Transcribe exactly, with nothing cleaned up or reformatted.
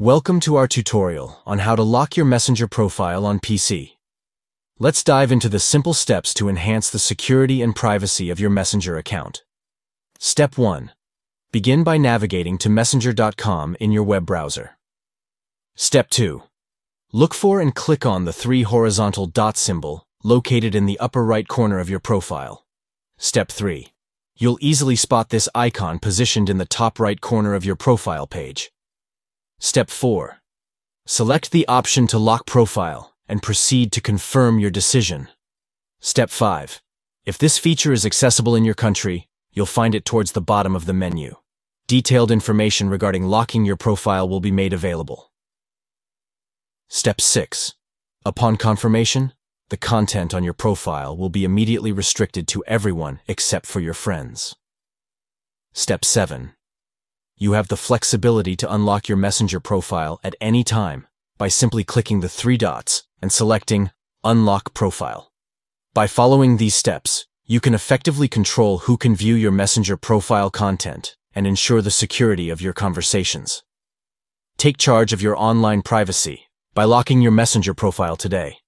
Welcome to our tutorial on how to lock your Messenger profile on P C. Let's dive into the simple steps to enhance the security and privacy of your Messenger account. Step one. Begin by navigating to messenger dot com in your web browser. Step two. Look for and click on the three horizontal dot symbol located in the upper right corner of your profile. Step three. You'll easily spot this icon positioned in the top right corner of your profile page. Step four. Select the option to lock profile and proceed to confirm your decision. Step five. If this feature is accessible in your country, you'll find it towards the bottom of the menu. Detailed information regarding locking your profile will be made available. Step six. Upon confirmation, the content on your profile will be immediately restricted to everyone except for your friends. Step seven. You have the flexibility to unlock your Messenger profile at any time by simply clicking the three dots and selecting Unlock Profile. By following these steps, you can effectively control who can view your Messenger profile content and ensure the security of your conversations. Take charge of your online privacy by locking your Messenger profile today.